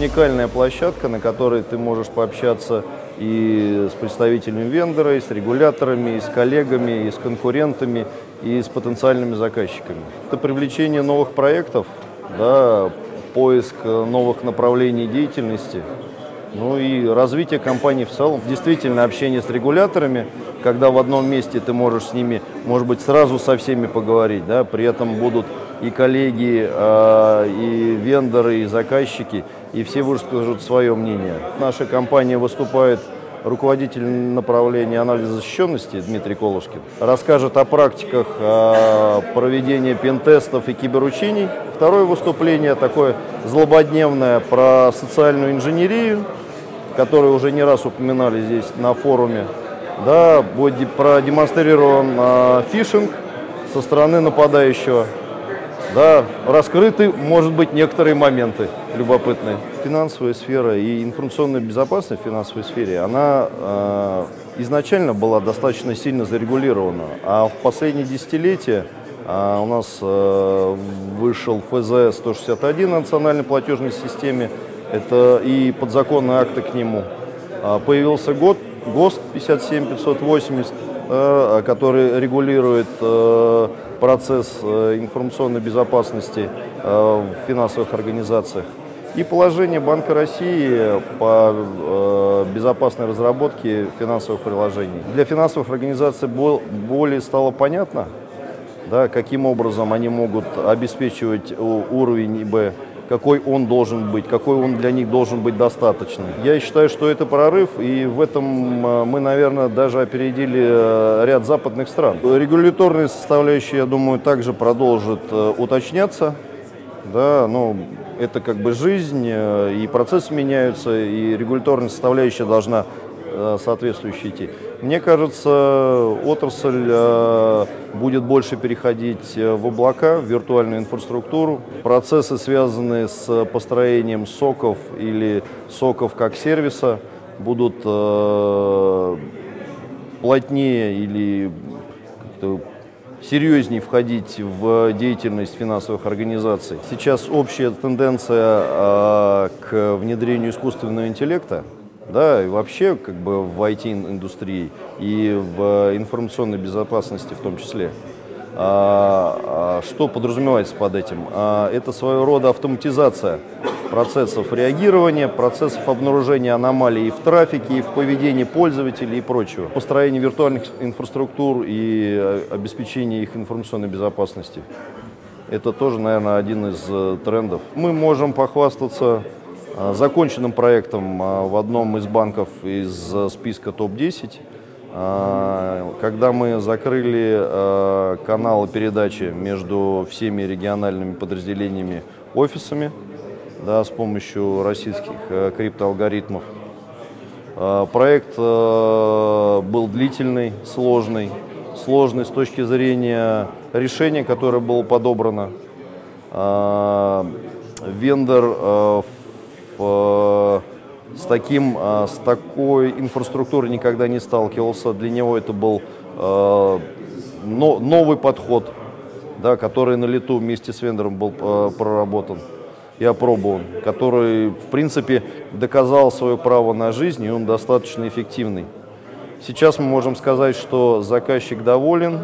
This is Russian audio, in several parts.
уникальная площадка, на которой ты можешь пообщаться и с представителями вендора, и с регуляторами, и с коллегами, и с конкурентами, и с потенциальными заказчиками. Это привлечение новых проектов, да, поиск новых направлений деятельности, ну и развитие компании в целом. Действительно, общение с регуляторами, когда в одном месте ты можешь с ними, может быть, сразу со всеми поговорить, да, при этом будут и коллеги, и вендоры, и заказчики, и все выскажут свое мнение. Наша компания выступает руководитель направления анализа защищенности Дмитрий Колышкин. Расскажет о практиках проведения пентестов и киберучений. Второе выступление такое злободневное про социальную инженерию, которую уже не раз упоминали здесь на форуме. Да, будет продемонстрирован фишинг со стороны нападающего. Да, раскрыты, может быть, некоторые моменты любопытные. Финансовая сфера и информационная безопасность в финансовой сфере, она изначально была достаточно сильно зарегулирована, а в последние десятилетия у нас вышел ФЗ 161 на национальной платежной системе, это и подзаконные акты к нему. Появился ГОСТ 57-580, который регулирует процесс информационной безопасности в финансовых организациях. И положение Банка России по безопасной разработке финансовых приложений. Для финансовых организаций более стало понятно, да, каким образом они могут обеспечивать уровень ИБ, какой он должен быть, какой он для них должен быть достаточным. Я считаю, что это прорыв, и в этом мы, наверное, даже опередили ряд западных стран. Регуляторные составляющие, я думаю, также продолжат уточняться. Да, но это как бы жизнь, и процессы меняются, и регуляторная составляющая должна соответствующе идти. Мне кажется, отрасль будет больше переходить в облака, в виртуальную инфраструктуру. Процессы, связанные с построением соков или соков как сервиса, будут плотнее или как-то серьезнее входить в деятельность финансовых организаций. Сейчас общая тенденция к внедрению искусственного интеллекта, да, и вообще как бы в IT-индустрии и в информационной безопасности в том числе. Что подразумевается под этим? Это своего рода автоматизация процессов реагирования, процессов обнаружения аномалий и в трафике, и в поведении пользователей и прочего. Построение виртуальных инфраструктур и обеспечение их информационной безопасности. Это тоже, наверное, один из трендов. Мы можем похвастаться законченным проектом в одном из банков из списка топ-10, когда мы закрыли каналы передачи между всеми региональными подразделениями офисами, да, с помощью российских криптоалгоритмов. Проект был длительный, сложный с точки зрения решения, которое было подобрано. Вендор с такой инфраструктурой никогда не сталкивался. Для него это был новый подход, да, который на лету вместе с вендором был проработан и опробован, который, в принципе, доказал свое право на жизнь, и он достаточно эффективный. Сейчас мы можем сказать, что заказчик доволен,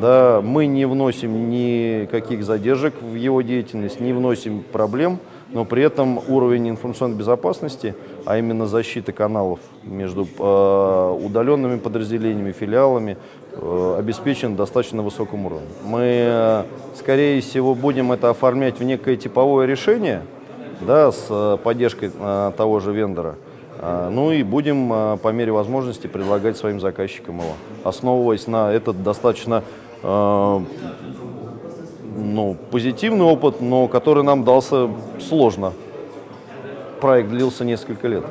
да, мы не вносим никаких задержек в его деятельность, не вносим проблем, но при этом уровень информационной безопасности, а именно защиты каналов между удаленными подразделениями, филиалами, обеспечен достаточно высоким уровнем. Мы, скорее всего, будем это оформлять в некое типовое решение, да, с поддержкой того же вендора. Ну и будем по мере возможности предлагать своим заказчикам его, основываясь на этот достаточно позитивный опыт, но который нам дался сложно. Проект длился несколько лет.